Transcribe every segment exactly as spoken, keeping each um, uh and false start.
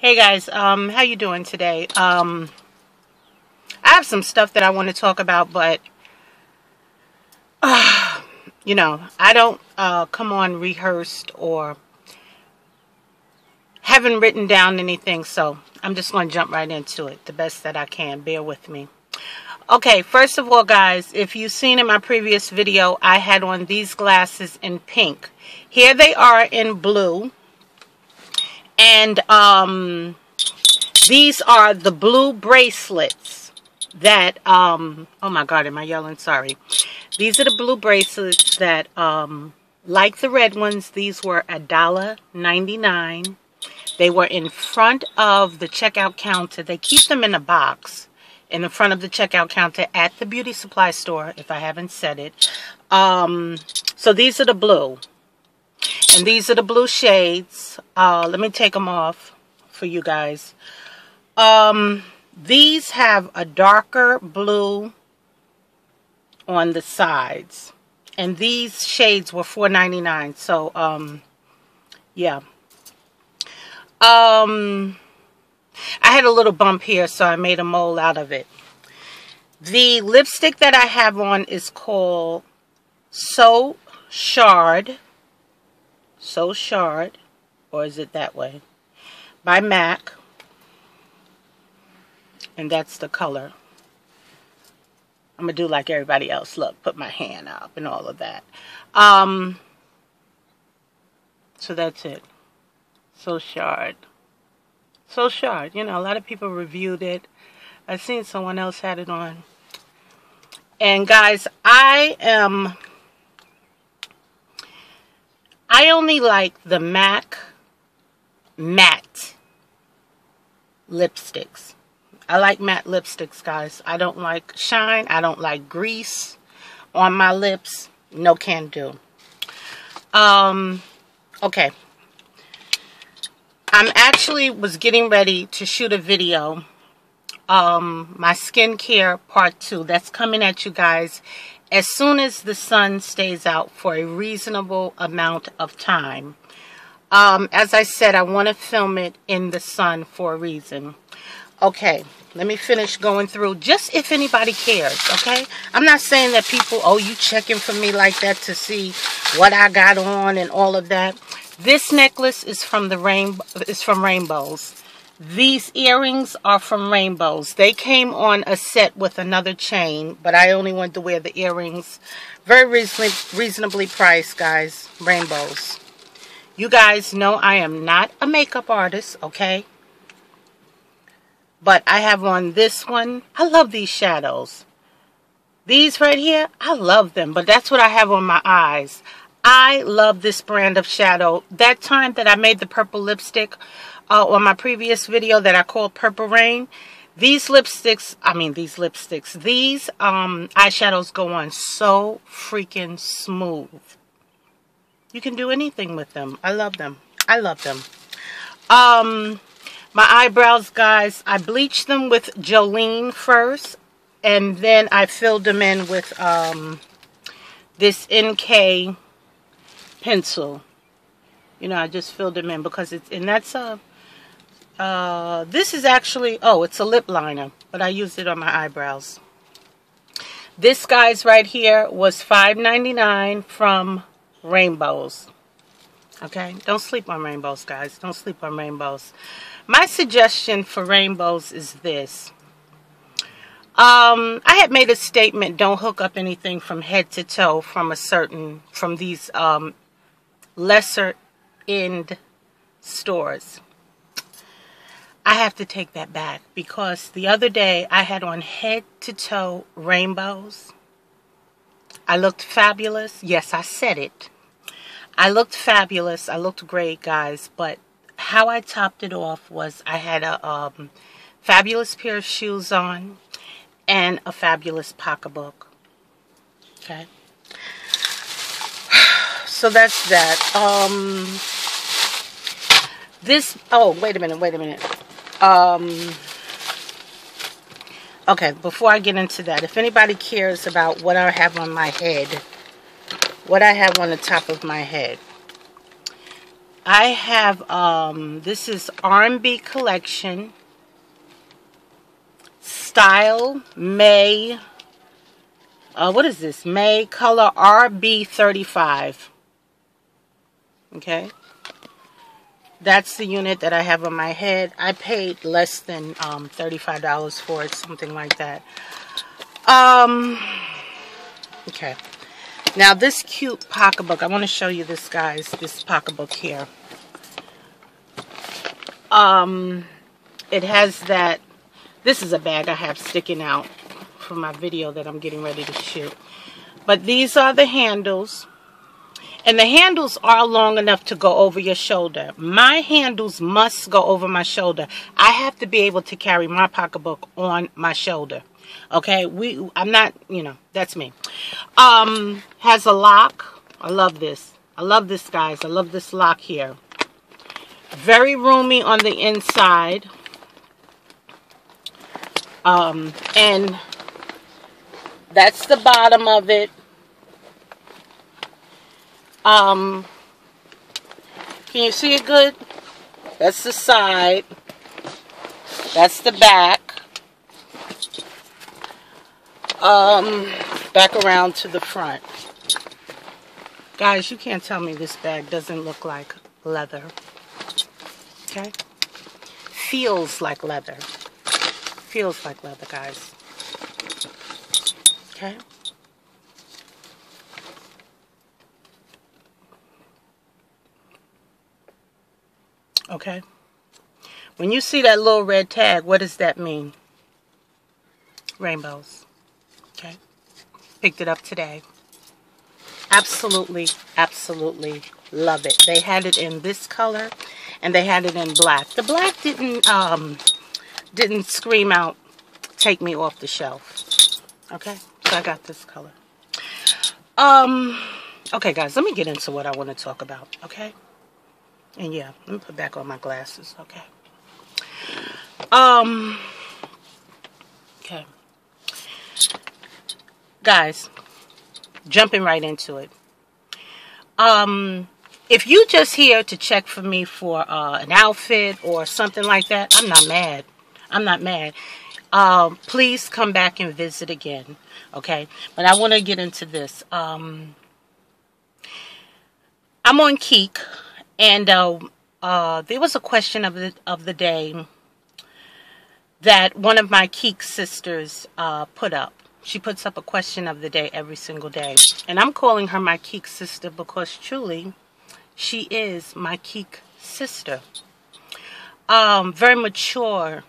Hey guys, um, how you doing today? Um, I have some stuff that I want to talk about, but, uh, you know, I don't uh, come on rehearsed or haven't written down anything, so I'm just going to jump right into it the best that I can. Bear with me. Okay, first of all, guys, if you've seen in my previous video, I had on these glasses in pink. Here they are in blue. And um, these are the blue bracelets that, um, oh my God, am I yelling? Sorry. These are the blue bracelets that, um, like the red ones, these were a dollar ninety-nine. They were in front of the checkout counter. They keep them in a box in the front of the checkout counter at the beauty supply store, if I haven't said it. Um, so these are the blue. And these are the blue shades. Uh, let me take them off for you guys. Um, these have a darker blue on the sides. And these shades were four ninety-nine. So, um, yeah. Um, I had a little bump here, so I made a mole out of it. The lipstick that I have on is called So Shard. So Shard, or is it that way? By MAC. And that's the color. I'm going to do like everybody else. Look, put my hand up and all of that. Um, so that's it. So Shard. So Shard. You know, a lot of people reviewed it. I've seen someone else had it on. And guys, I am... I only like the MAC matte lipsticks. I like matte lipsticks, guys. I don't like shine. I don't like grease on my lips. No can do. Um, okay. I'm actually was getting ready to shoot a video. Um, my skincare part two. That's coming at you guys as soon as the sun stays out for a reasonable amount of time. Um, as I said, I want to film it in the sun for a reason. Okay, let me finish going through just if anybody cares, okay? I'm not saying that people, oh, you checking for me like that to see what I got on and all of that. This necklace is from, the rain, is from Rainbows. These earrings are from Rainbows. They came on a set with another chain, but I only wanted to wear the earrings. Very reasonably, reasonably priced, guys. Rainbows. You guys know I am not a makeup artist, okay? But I have on this one. I love these shadows. These right here, I love them, but that's what I have on my eyes. I love this brand of shadow. That time that I made the purple lipstick... Uh, on my previous video that I called Purple Rain, these lipsticks, I mean these lipsticks, these um, eyeshadows go on so freaking smooth. You can do anything with them. I love them. I love them. Um, my eyebrows, guys, I bleached them with Jolene first, and then I filled them in with um, this N K pencil. You know, I just filled them in because it's, and that's a, Uh, this is actually, oh, it's a lip liner, but I used it on my eyebrows. This guy's right here was five ninety-nine from Rainbows. Okay, don't sleep on Rainbows, guys. Don't sleep on Rainbows. My suggestion for Rainbows is this. Um, I had made a statement, don't hook up anything from head to toe from a certain, from these um, lesser end stores. I have to take that back because the other day I had on head to toe Rainbows. I looked fabulous. Yes, I said it. I looked fabulous. I looked great, guys. But how I topped it off was I had a um, fabulous pair of shoes on and a fabulous pocketbook. Okay. So that's that. Um, this, oh, wait a minute, wait a minute. Um, okay, before I get into that, if anybody cares about what I have on my head, what I have on the top of my head, I have, um, this is R and B Collection, Style, May, uh, what is this? May Color R B thirty-five. Okay. That's the unit that I have on my head. I paid less than um, thirty-five dollars for it, something like that. Um, okay. Now, this cute pocketbook. I want to show you this, guys, this pocketbook here. Um, it has that. This is a bag I have sticking out for my video that I'm getting ready to shoot. But these are the handles. And the handles are long enough to go over your shoulder. My handles must go over my shoulder. I have to be able to carry my pocketbook on my shoulder. Okay, we I'm not, you know, that's me. Um, has a lock. I love this. I love this, guys. I love this lock here. Very roomy on the inside. Um, and that's the bottom of it. Um, can you see it good? That's the side. That's the back. Um, back around to the front. Guys, you can't tell me this bag doesn't look like leather. Okay? Feels like leather. Feels like leather, guys. Okay? Okay, when you see that little red tag, what does that mean? Rainbows. Okay, picked it up today. Absolutely, absolutely love it. They had it in this color, and they had it in black. The black didn't um didn't scream out, take me off the shelf. Okay, so I got this color. Um, okay, guys, let me get into what I want to talk about. Okay. And yeah, let me put back on my glasses, okay. Um, okay. Guys, jumping right into it. Um, if you just here to check for me for uh, an outfit or something like that, I'm not mad. I'm not mad. Um, please come back and visit again, okay? But I want to get into this. Um, I'm on Keek. And uh, uh, there was a question of the, of the day that one of my Keek sisters uh, put up. She puts up a question of the day every single day. And I'm calling her my Keek sister because truly, she is my Keek sister. Um, very mature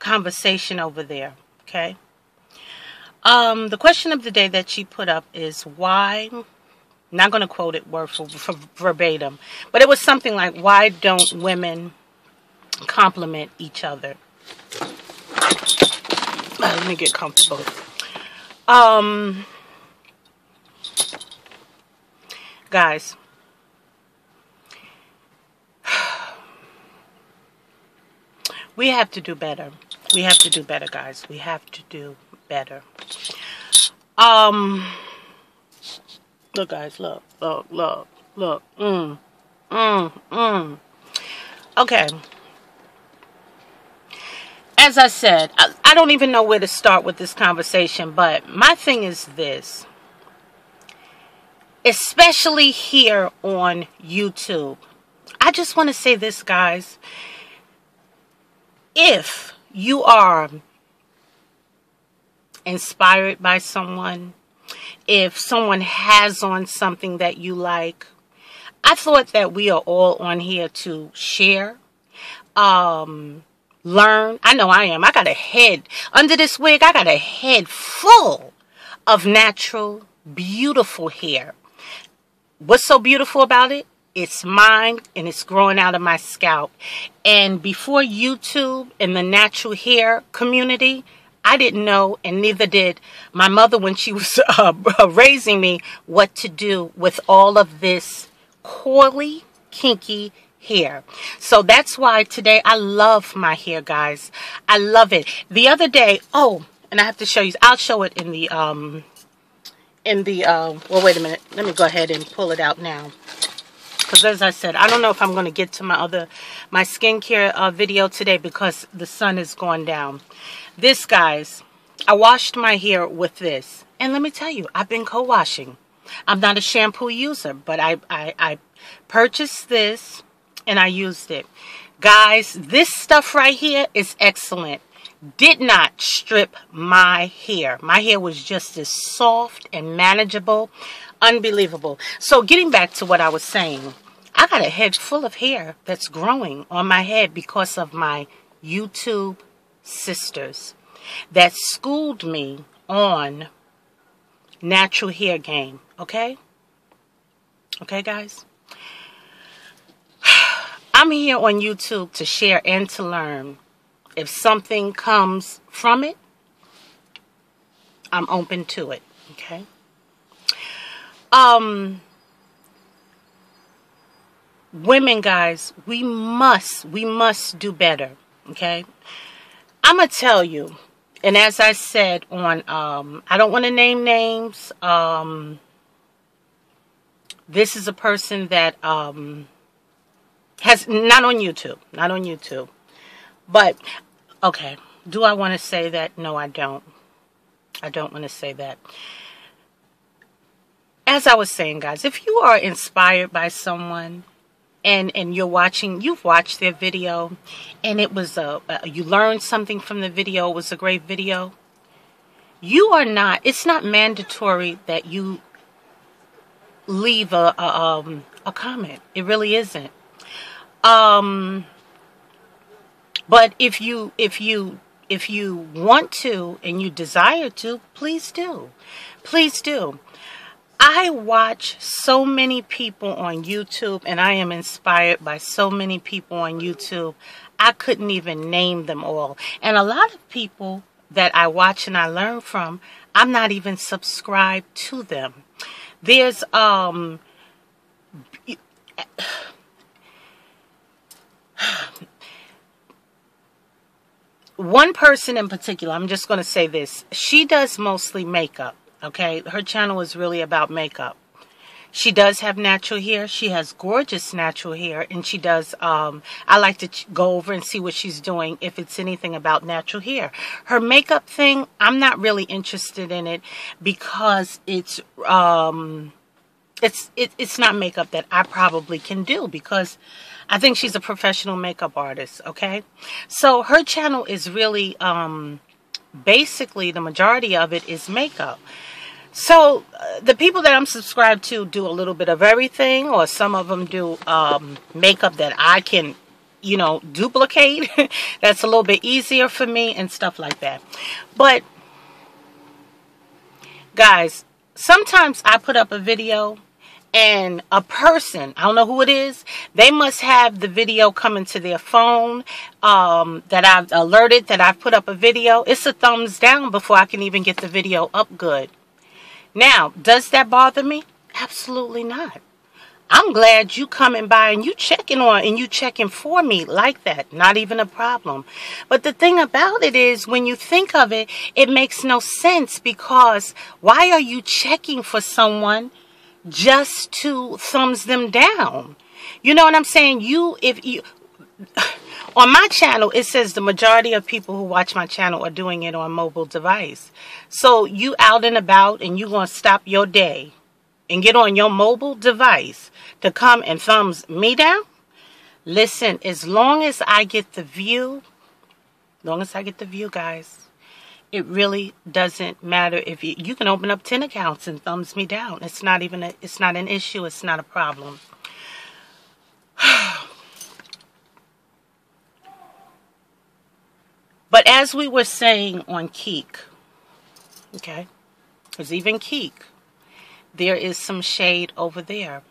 conversation over there, okay? Um, the question of the day that she put up is why... Not going to quote it word for, for verbatim, but it was something like, why don't women compliment each other? Oh, let me get comfortable. Um, guys, we have to do better. We have to do better, guys. We have to do better. Um... Look, guys, look, look, look, look. Mm, mm, mm. Okay. As I said, I, I don't even know where to start with this conversation, but my thing is this. Especially here on YouTube. I just want to say this, guys. If you are inspired by someone... If someone has on something that you like, I thought that we are all on here to share, um, learn. I know I am. I got a head. Under this wig, I got a head full of natural, beautiful hair. What's so beautiful about it? It's mine, and it's growing out of my scalp. And before YouTube and the natural hair community... I didn't know, and neither did my mother when she was uh, raising me, what to do with all of this coily, kinky hair. So that's why today I love my hair, guys. I love it. The other day, oh, and I have to show you. I'll show it in the, um, in the, uh, well, wait a minute. Let me go ahead and pull it out now. because as I said, I don't know if I'm going to get to my other my skincare uh, video today because the sun is going down. This, guys, I washed my hair with this, and let me tell you, I've been co-washing. I'm not a shampoo user, but I, I, I purchased this and I used it. Guys, this stuff right here is excellent. Did not strip my hair. My hair was just as soft and manageable. Unbelievable. So getting back to what I was saying, I got a head full of hair that's growing on my head because of my YouTube sisters that schooled me on natural hair game. Okay? Okay, guys? I'm here on YouTube to share and to learn. If something comes from it, I'm open to it, okay? Um, women, guys, we must, we must do better, okay? I'm going to tell you, and as I said on, um, I don't want to name names. Um, this is a person that um, has, not on YouTube, not on YouTube, but... Okay, do I want to say that? No, I don't. I don't want to say that. As I was saying, guys, if you are inspired by someone and, and you're watching, you've watched their video and it was a, a, you learned something from the video, it was a great video. You are not, it's not mandatory that you leave a, a, um, a comment. It really isn't. Um... But if you if you if you want to and you desire to, please do. Please do. I watch so many people on YouTube and I am inspired by so many people on YouTube. I couldn't even name them all. And a lot of people that I watch and I learn from, I'm not even subscribed to them. There's um one person in particular, I'm just going to say this. She does mostly makeup, okay? Her channel is really about makeup. She does have natural hair. She has gorgeous natural hair, and she does, um, I like to go over and see what she's doing if it's anything about natural hair. Her makeup thing, I'm not really interested in it because it's, um, it's, it, it's not makeup that I probably can do because... I think she's a professional makeup artist, okay? So her channel is really, um, basically the majority of it is makeup. So uh, the people that I'm subscribed to do a little bit of everything, or some of them do um, makeup that I can, you know, duplicate. That's a little bit easier for me and stuff like that. But, guys, sometimes I put up a video... And a person, I don't know who it is, they must have the video coming to their phone um, that I've alerted, that I've put up a video. It's a thumbs down before I can even get the video up good. Now, does that bother me? Absolutely not. I'm glad you coming by and you checking on and you checking for me like that. Not even a problem. But the thing about it is when you think of it, it makes no sense because why are you checking for someone just to thumbs them down? You know what I'm saying? You, if you, on my channel, it says the majority of people who watch my channel are doing it on mobile device. So you out and about and you're going to stop your day and get on your mobile device to come and thumbs me down? Listen, as long as I get the view, as long as I get the view, guys, it really doesn't matter if you, you can open up ten accounts and thumbs me down. It's not even a, it's not an issue. It's not a problem. But as we were saying on Keek, okay, because even Keek, there is some shade over there.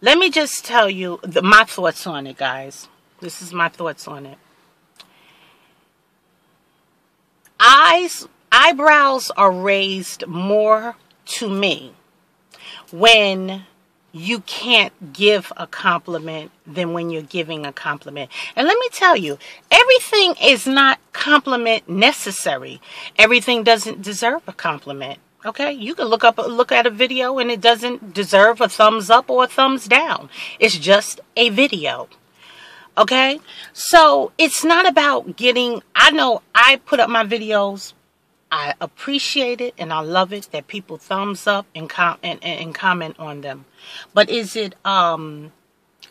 Let me just tell you the, my thoughts on it, guys. This is my thoughts on it. Eyes, eyebrows are raised more to me when you can't give a compliment than when you're giving a compliment. And let me tell you, everything is not compliment necessary. Everything doesn't deserve a compliment. Okay, you can look up, look at a video and it doesn't deserve a thumbs up or a thumbs down. It's just a video. Okay, so it's not about getting, I know I put up my videos. I appreciate it and I love it that people thumbs up and com and, and comment on them. But is it, um,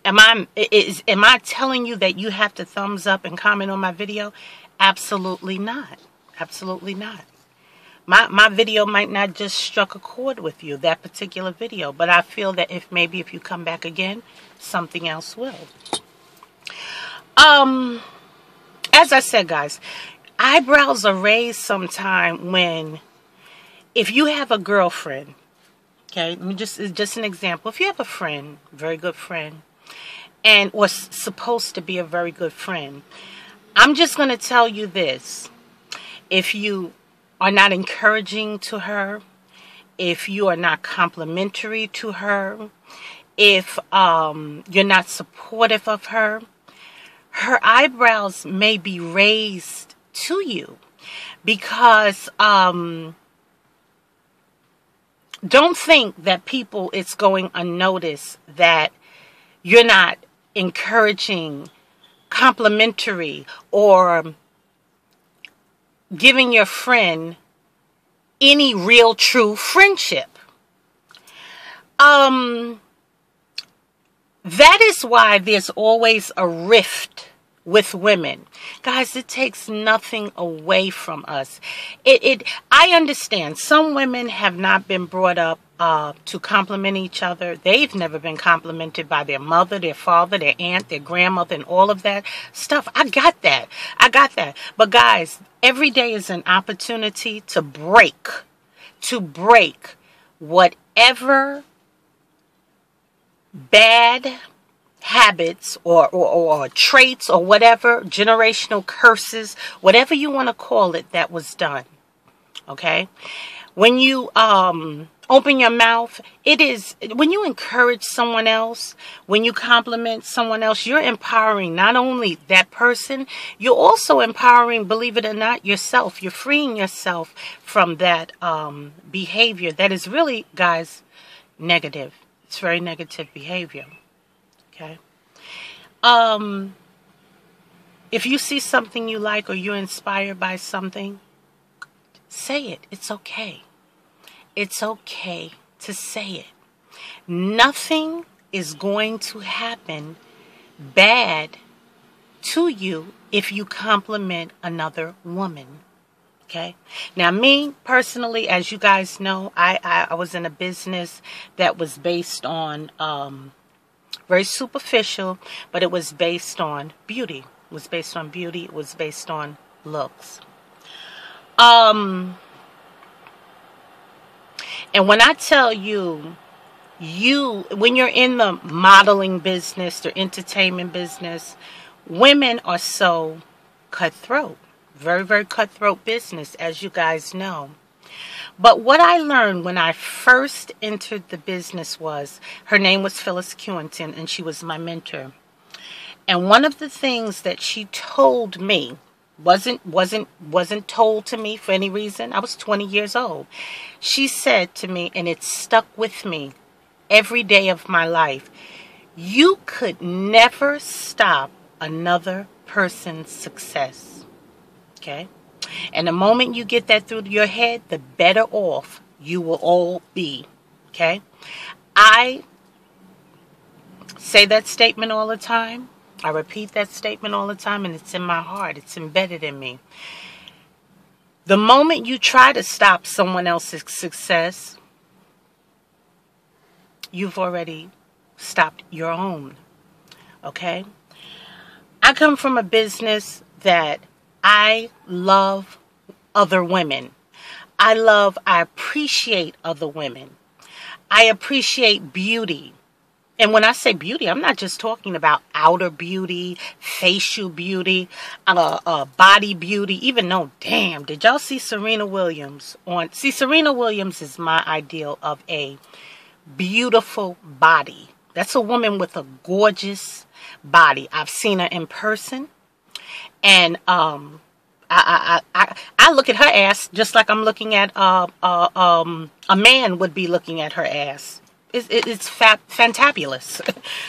am I, is, am I telling you that you have to thumbs up and comment on my video? Absolutely not. Absolutely not. My, my video might not just struck a chord with you, that particular video. But I feel that if maybe if you come back again, something else will. Um, as I said, guys, eyebrows are raised sometime when, if you have a girlfriend, okay, let me just, just an example. If you have a friend, very good friend, and was supposed to be a very good friend, I'm just going to tell you this. If you are not encouraging to her, if you are not complimentary to her, if um, you're not supportive of her, her eyebrows may be raised to you. Because um, don't think that people, it's going unnoticed that you're not encouraging, complimentary, or giving your friend any real true friendship. Um, that is why there's always a rift with women. Guys, it takes nothing away from us. It, it I understand some women have not been brought up uh, to compliment each other. They've never been complimented by their mother, their father, their aunt, their grandmother, and all of that stuff. I got that. I got that. But guys, every day is an opportunity to break, to break whatever bad habits or, or, or traits or whatever, generational curses, whatever you want to call it, that was done. Okay? When you um, open your mouth, it is, when you encourage someone else, when you compliment someone else, you're empowering not only that person, you're also empowering, believe it or not, yourself. You're freeing yourself from that um, behavior that is really, guys, negative. It's very negative behavior. Okay? Um, if you see something you like or you're inspired by something, say it. It's okay. It's okay to say it. Nothing is going to happen bad to you if you compliment another woman. Okay? Now, me personally, as you guys know, I, I, I was in a business that was based on, um, very superficial, but it was based on beauty. It was based on beauty. It was based on looks. Um, and when I tell you, you, when you're in the modeling business, the entertainment business, women are so cutthroat. Very, very cutthroat business, as you guys know. But what I learned when I first entered the business was, her name was Phyllis Kewinton, and she was my mentor. And one of the things that she told me, wasn't wasn't wasn't told to me for any reason. I was twenty years old. She said to me, and it stuck with me every day of my life, you could never stop another person's success. Okay? And the moment you get that through your head, the better off you will all be. Okay? I say that statement all the time. I repeat that statement all the time, and it's in my heart. It's embedded in me. The moment you try to stop someone else's success, you've already stopped your own. Okay? I come from a business that I love other women. I love, I appreciate other women. I appreciate beauty. And when I say beauty, I'm not just talking about outer beauty, facial beauty, uh, uh, body beauty. Even though, damn, did y'all see Serena Williams on? See, Serena Williams is my ideal of a beautiful body. That's a woman with a gorgeous body. I've seen her in person. And um, I, I, I, I look at her ass just like I'm looking at uh, uh, um, a man would be looking at her ass. It's, it's fa fantabulous.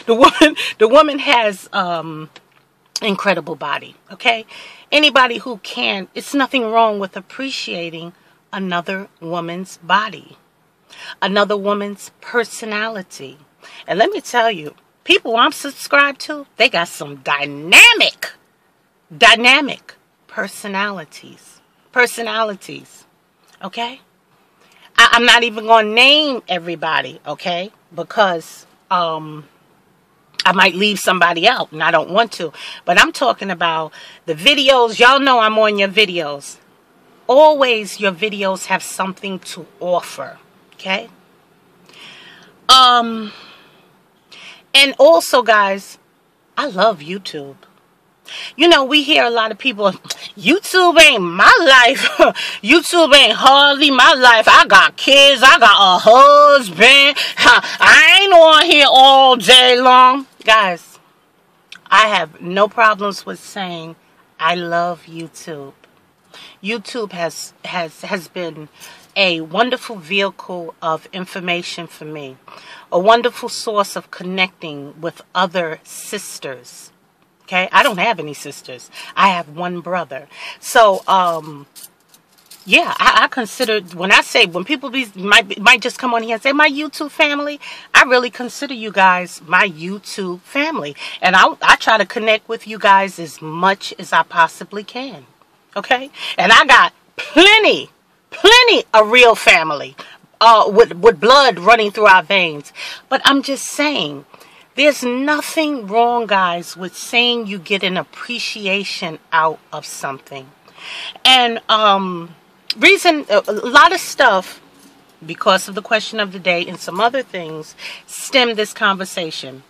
The woman, the woman has um, incredible body. Okay, anybody who can, it's nothing wrong with appreciating another woman's body, another woman's personality. And let me tell you, people I'm subscribed to, they got some dynamic, dynamic personalities, personalities. Okay. I, I'm not even going to name everybody, okay, because um, I might leave somebody out, and I don't want to. But I'm talking about the videos. Y'all know I'm on your videos. Always your videos have something to offer, okay? Um, and also, guys, I love YouTube. You know, we hear a lot of people, YouTube ain't my life. YouTube ain't hardly my life. I got kids. I got a husband. I ain't on here all day long. Guys, I have no problems with saying I love YouTube. YouTube has, has, has been a wonderful vehicle of information for me. A wonderful source of connecting with other sisters. Okay, I don't have any sisters. I have one brother. So, um, yeah, I, I consider, when I say, when people be, might, might just come on here and say, my YouTube family, I really consider you guys my YouTube family. And I, I try to connect with you guys as much as I possibly can. Okay? And I got plenty, plenty of real family uh, with, with blood running through our veins. But I'm just saying, there's nothing wrong, guys, with saying you get an appreciation out of something. And um, reason, a lot of stuff, because of the question of the day and some other things, stem this conversation.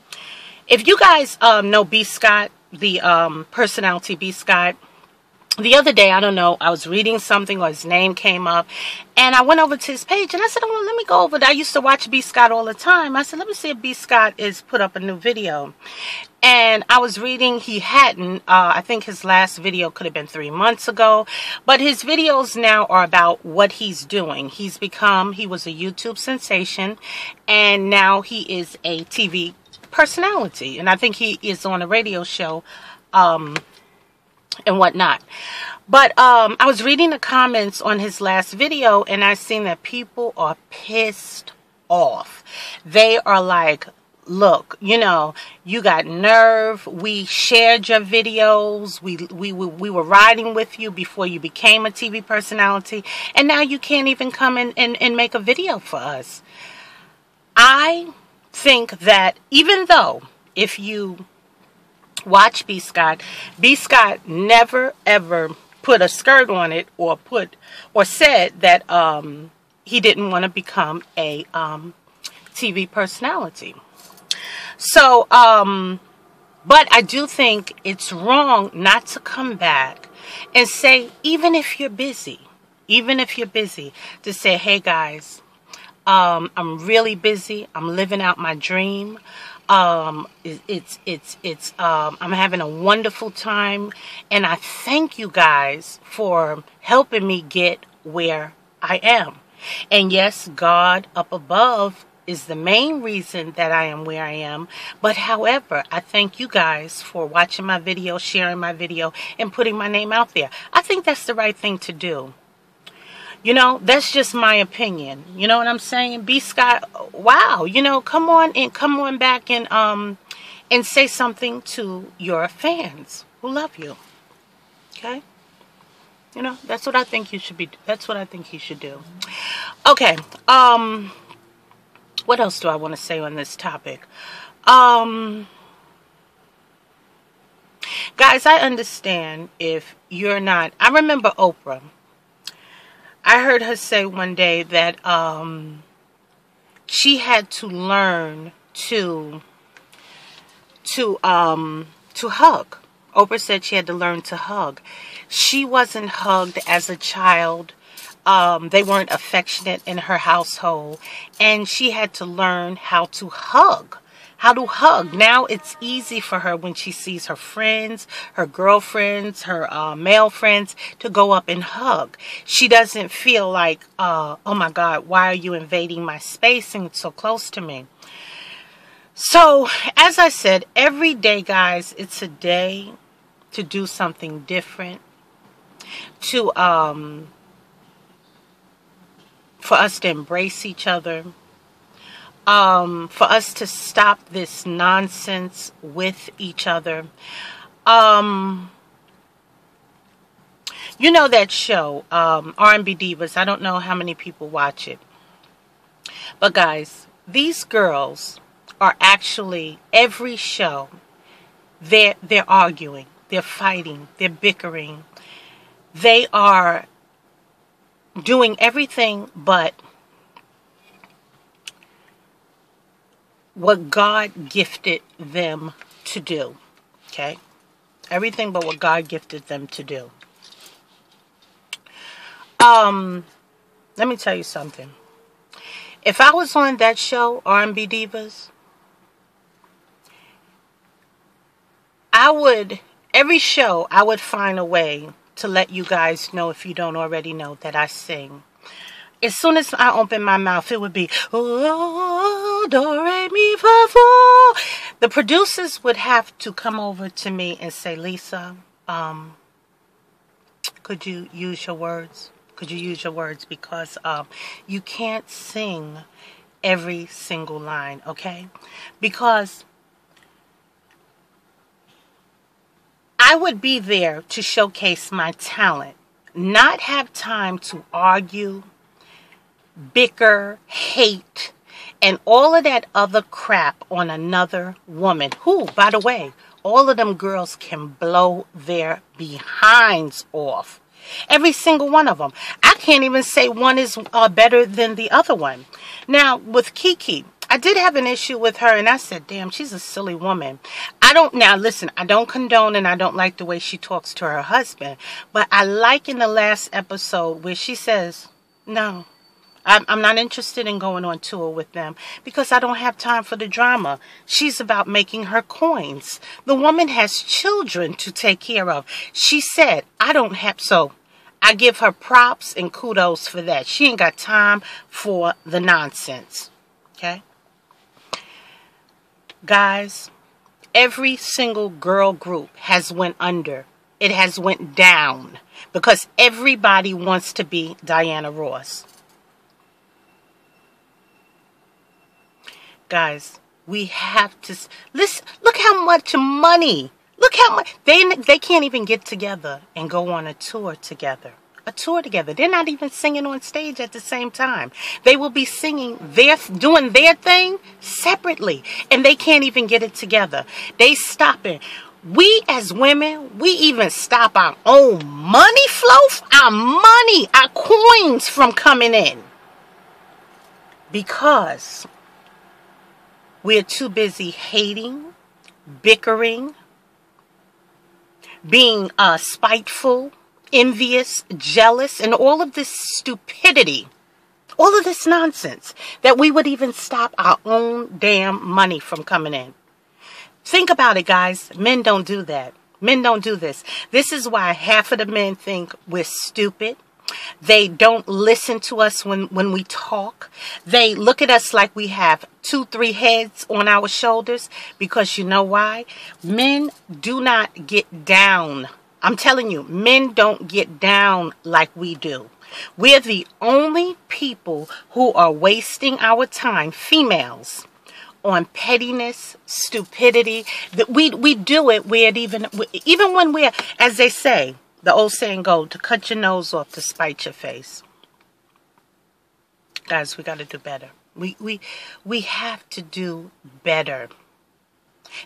If you guys um, know B. Scott, the um, personality B. Scott, the other day, I don't know, I was reading something or his name came up, and I went over to his page and I said, oh, well, let me go over that. I used to watch B. Scott all the time. I said, let me see if B. Scott is put up a new video. And I was reading he hadn't. Uh, I think his last video could have been three months ago. But his videos now are about what he's doing. He's become, he was a YouTube sensation, and now he is a T V personality. And I think he is on a radio show. Um... and whatnot. But um, I was reading the comments on his last video, and I seen that people are pissed off. They are like, look, you know, you got nerve. We shared your videos. We, we, we, we were riding with you before you became a T V personality, and now you can't even come in and, and make a video for us. I think that even though if you watch B. Scott, B. Scott never ever put a skirt on it or put or said that um, he didn't want to become a um, T V personality. So, um, but I do think it's wrong not to come back and say, even if you're busy, even if you're busy, to say, hey guys, um, I'm really busy. I'm living out my dream. Um, it, it's, it's, it's, um, I'm having a wonderful time, and I thank you guys for helping me get where I am. And yes, God up above is the main reason that I am where I am. But however, I thank you guys for watching my video, sharing my video, and putting my name out there. I think that's the right thing to do. You know, that's just my opinion. You know what I'm saying? B. Scott, wow, you know, come on and come on back and um and say something to your fans who love you. Okay? You know, that's what I think you should be that's what I think he should do. Okay. Um what else do I want to say on this topic? Um Guys, I understand if you're not. I remember Oprah. I heard her say one day that um, she had to learn to to um, to hug. Oprah said she had to learn to hug. She wasn't hugged as a child. Um, they weren't affectionate in her household, and she had to learn how to hug. how to hug. Now it's easy for her when she sees her friends, her girlfriends, her uh, male friends to go up and hug. She doesn't feel like, uh, oh my God, why are you invading my space and so close to me? So, as I said, every day, guys, it's a day to do something different. To, um, for us to embrace each other. Um, for us to stop this nonsense with each other. Um, you know that show, um, R and B Divas. I don't know how many people watch it. But guys, these girls are actually, every show, they're, they're arguing. They're fighting. They're bickering. They are doing everything but what God gifted them to do, okay? Everything but what God gifted them to do. Um, let me tell you something. If I was on that show, R and B Divas, I would, every show, I would find a way to let you guys know, if you don't already know, that I sing. As soon as I open my mouth, it would be, oh, do, re, mi, fa, fo. The producers would have to come over to me and say, Lisa, um, could you use your words? Could you use your words? Because um, you can't sing every single line, okay? Because I would be there to showcase my talent, not have time to argue, bicker, hate, and all of that other crap on another woman. Who, by the way, all of them girls can blow their behinds off. Every single one of them. I can't even say one is uh, better than the other one. Now, with Kiki, I did have an issue with her, and I said, damn, she's a silly woman. I don't, now listen, I don't condone and I don't like the way she talks to her husband, but I like in the last episode where she says, no, I'm not interested in going on tour with them because I don't have time for the drama. She's about making her coins. The woman has children to take care of. She said, I don't have, so I give her props and kudos for that. She ain't got time for the nonsense, okay? Guys, every single girl group has went under. It has went down because everybody wants to be Diana Ross. Guys, we have to listen. Look how much money. Look how much they they can't even get together and go on a tour together. A tour together. They're not even singing on stage at the same time. They will be singing their doing their thing separately, and they can't even get it together. They stopping. We as women, we even stop our own money flow, our money, our coins from coming in because we're too busy hating, bickering, being uh, spiteful, envious, jealous, and all of this stupidity, all of this nonsense, that we would even stop our own damn money from coming in. Think about it, guys. Men don't do that. Men don't do this. This is why half of the men think we're stupid. They don't listen to us when, when we talk. They look at us like we have two, three heads on our shoulders. Because you know why? Men do not get down. I'm telling you, men don't get down like we do. We're the only people who are wasting our time, females, on pettiness, stupidity. That we, we do it where it even, even when we're, as they say, the old saying goes, to cut your nose off to spite your face. Guys, we got to do better. We, we, we have to do better.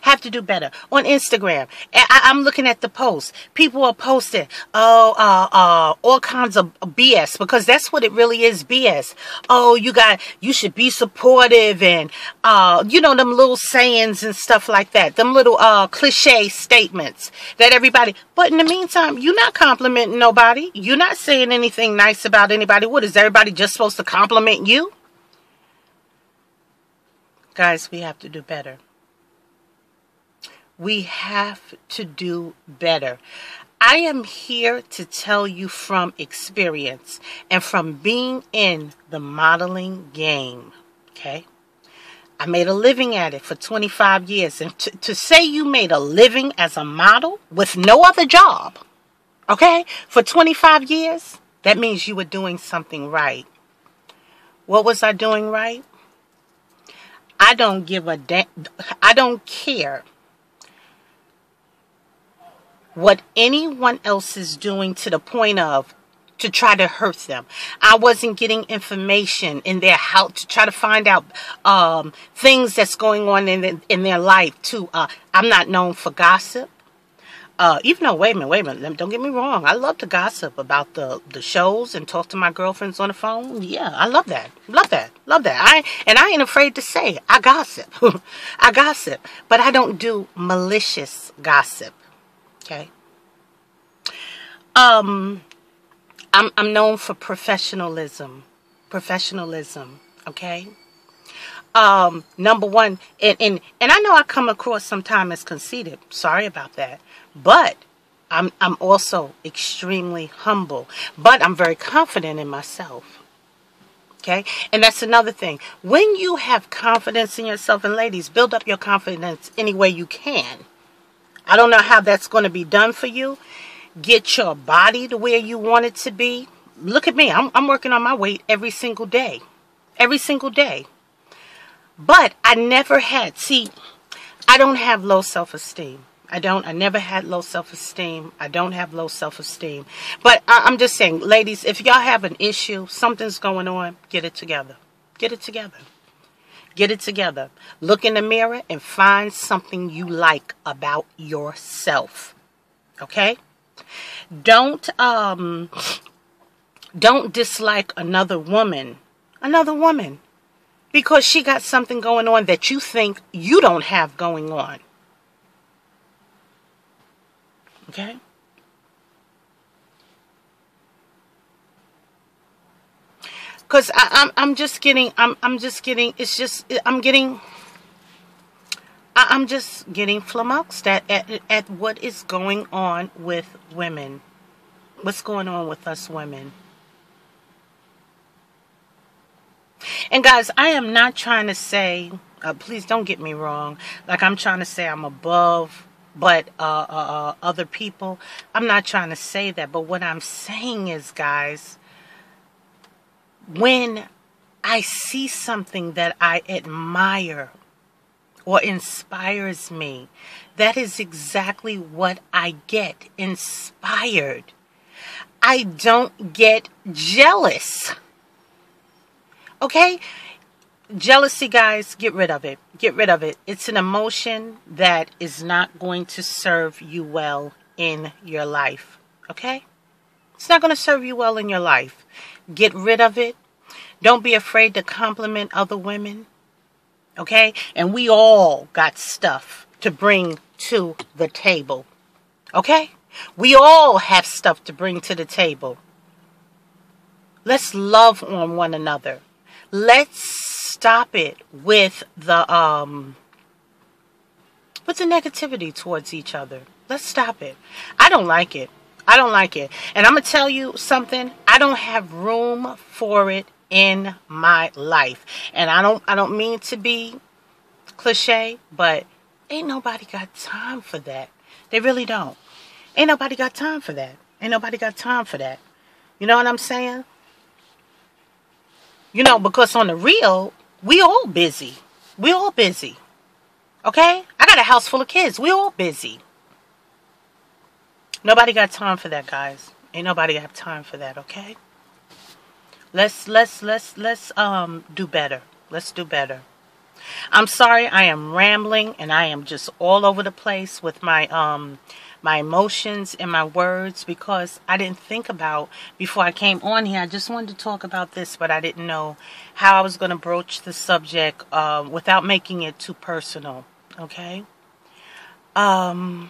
Have to do better. On Instagram, I, I'm looking at the posts. People are posting, oh, uh, uh, all kinds of B S. Because that's what it really is, B S. Oh, you got, you should be supportive. And, uh, you know, them little sayings and stuff like that. Them little uh, cliche statements that everybody. But in the meantime, you're not complimenting nobody. You're not saying anything nice about anybody. What, is everybody just supposed to compliment you? Guys, we have to do better. We have to do better. I am here to tell you from experience and from being in the modeling game, okay? I made a living at it for twenty-five years. And to, to say you made a living as a model with no other job, okay, for twenty-five years, that means you were doing something right. What was I doing right? I don't give a damn. I don't care what anyone else is doing to the point of to try to hurt them. I wasn't getting information in their house to try to find out um, things that's going on in, the, in their life too. Uh, I'm not known for gossip. Uh, even though, wait a minute, wait a minute, don't get me wrong. I love to gossip about the, the shows and talk to my girlfriends on the phone. Yeah, I love that. Love that. Love that. I And I ain't afraid to say it. I gossip. I gossip. But I don't do malicious gossip. Okay? Um, I'm, I'm known for professionalism. Professionalism. Okay? Um, number one, and, and, and I know I come across sometimes as conceited. Sorry about that. But I'm, I'm also extremely humble. But I'm very confident in myself. Okay? And that's another thing. When you have confidence in yourself, and ladies, build up your confidence any way you can. I don't know how that's going to be done for you. Get your body to where you want it to be. Look at me. I'm, I'm working on my weight every single day. Every single day. But I never had, see, I don't have low self-esteem. I don't, I never had low self-esteem. I don't have low self-esteem. But I, I'm just saying, ladies, if y'all have an issue, something's going on, get it together. Get it together. Get it together. Look in the mirror and find something you like about yourself. Okay? Don't, um, don't dislike another woman. Another woman. Because she got something going on that you think you don't have going on. Okay? Because I'm I'm just getting I'm I'm just getting it's just I'm getting I, I'm just getting flummoxed at, at at what is going on with women. What's going on with us women? And guys, I am not trying to say, uh, please don't get me wrong, like I'm trying to say I'm above but uh, uh, uh, other people. I'm not trying to say that, but what I'm saying is, guys, when I see something that I admire or inspires me, that is exactly what I get, inspired. I don't get jealous. Okay? Jealousy, guys, get rid of it. Get rid of it. It's an emotion that is not going to serve you well in your life. Okay? It's not going to serve you well in your life. Get rid of it. Don't be afraid to compliment other women. Okay? And we all got stuff to bring to the table. Okay? We all have stuff to bring to the table. Let's love on one another. Let's stop it with the um with the negativity towards each other. Let's stop it. I don't like it. I don't like it. And I'm gonna tell you something. I don't have room for it in my life. And I don't I don't mean to be cliche, but ain't nobody got time for that. They really don't. Ain't nobody got time for that. Ain't nobody got time for that. You know what I'm saying? You know, because on the real, we all busy. We all busy. Okay? I got a house full of kids. We all busy. Nobody got time for that, guys. Ain't nobody have time for that, okay? Let's let's let's let's um do better. Let's do better. I'm sorry I am rambling and I am just all over the place with my um my emotions and my words, because I didn't think about before I came on here. I just wanted to talk about this, but I didn't know how I was going to broach the subject uh, without making it too personal. Okay. Um.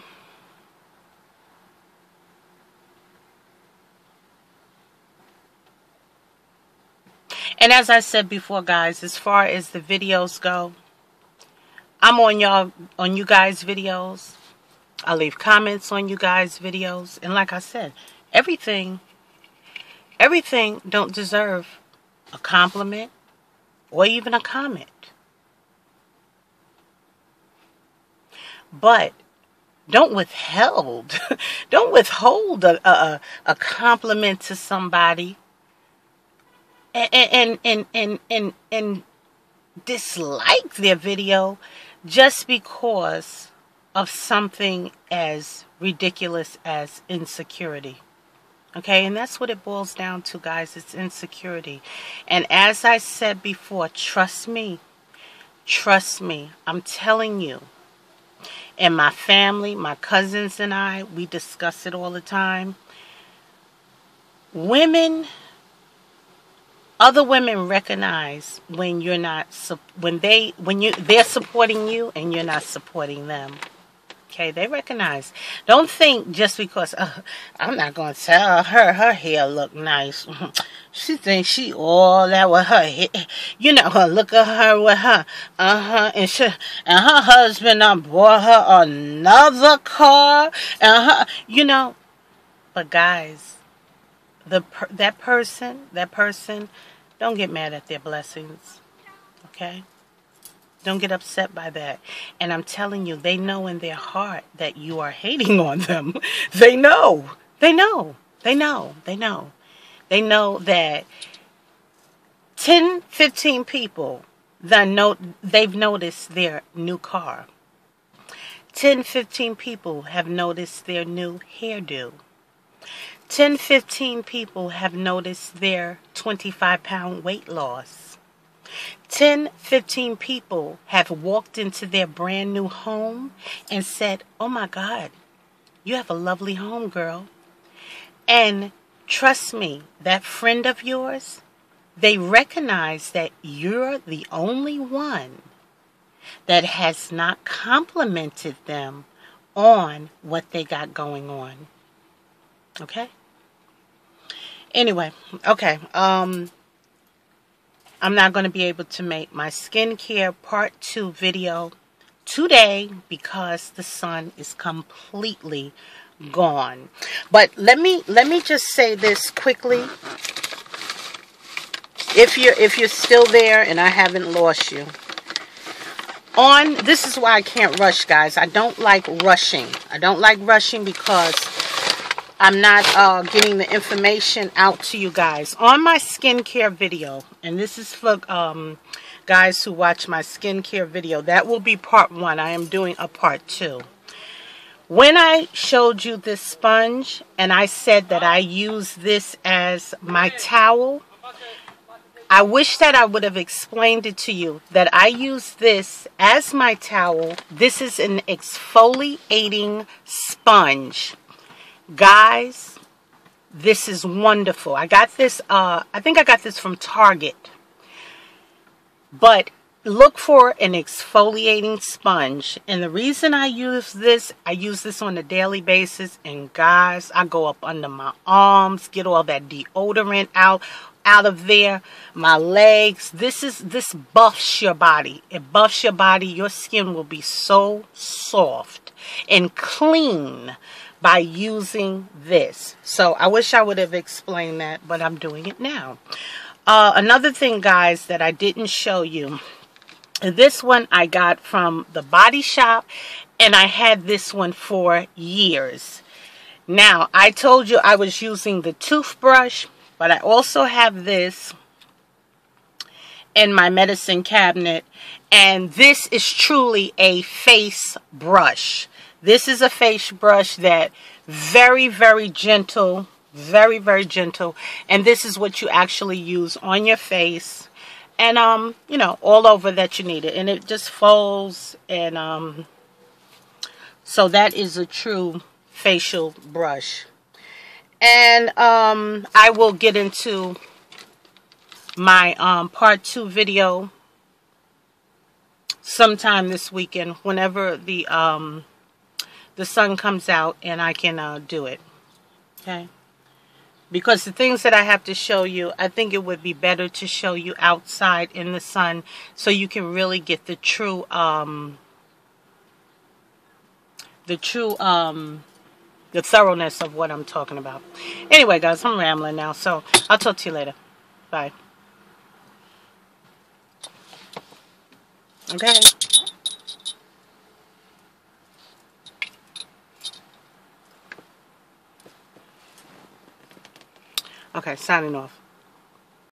And as I said before, guys, as far as the videos go, I'm on y'all on you guys' videos. I leave comments on you guys' videos. And like I said, everything, everything don't deserve a compliment or even a comment. But don't withhold, don't withhold a, a, a compliment to somebody and, and, and, and, and, and dislike their video just because of something as ridiculous as insecurity. Okay, and that's what it boils down to, guys. It's insecurity. And as I said before, trust me. Trust me. I'm telling you. And my family, my cousins and I, we discuss it all the time. Women, other women recognize when you're not, when they, when you, they're supporting you and you're not supporting them. Okay, they recognize. Don't think just because uh, I'm not going to tell her her hair look nice. She thinks she all that with her hair. You know, her look at her with her. Uh-huh. And, she, and her husband uh, bought her another car. And her, you know. But guys, the per that person, that person, don't get mad at their blessings. Okay? Don't get upset by that. And I'm telling you, they know in their heart that you are hating on them. They know. They know. They know. They know. They know that ten, fifteen people, that know, they've noticed their new car. ten, fifteen people have noticed their new hairdo. ten, fifteen people have noticed their twenty-five pound weight loss. ten, fifteen people have walked into their brand new home and said, oh my God, you have a lovely home, girl. And trust me, that friend of yours, they recognize that you're the only one that has not complimented them on what they got going on. Okay? Anyway, okay, um... I'm not going to be able to make my skincare part two video today because the sun is completely gone. But let me let me just say this quickly. If you're if you're still there and I haven't lost you. On this is why I can't rush, guys. I don't like rushing. I don't like rushing because I'm not uh, getting the information out to you guys. On my skincare video, and this is for um, guys who watch my skincare video, that will be part one. I am doing a part two. When I showed you this sponge, and I said that I use this as my towel, I wish that I would have explained it to you, that I use this as my towel. This is an exfoliating sponge. Guys, this is wonderful. I got this, uh, I think I got this from Target. But look for an exfoliating sponge. And the reason I use this, I use this on a daily basis. And guys, I go up under my arms, get all that deodorant out, out of there, my legs. This is, this buffs your body. It buffs your body. Your skin will be so soft and clean by using this. So I wish I would have explained that, but I'm doing it now. Uh, another thing, guys, that I didn't show you. This one I got from the Body Shop, and I had this one for years. Now, I told you I was using the toothbrush, but I also have this in my medicine cabinet. And this is truly a face brush. This is a face brush that very, very gentle, very, very gentle. And this is what you actually use on your face and, um, you know, all over that you need it. And it just folds and, um, so that is a true facial brush. And, um, I will get into my, um, part two video sometime this weekend, whenever the, um... the sun comes out and I can uh, do it. Okay. Because the things that I have to show you, I think it would be better to show you outside in the sun so you can really get the true um, the true um the thoroughness of what I'm talking about. Anyway, guys, I'm rambling now, so I'll talk to you later. Bye. Okay. Okay, signing off.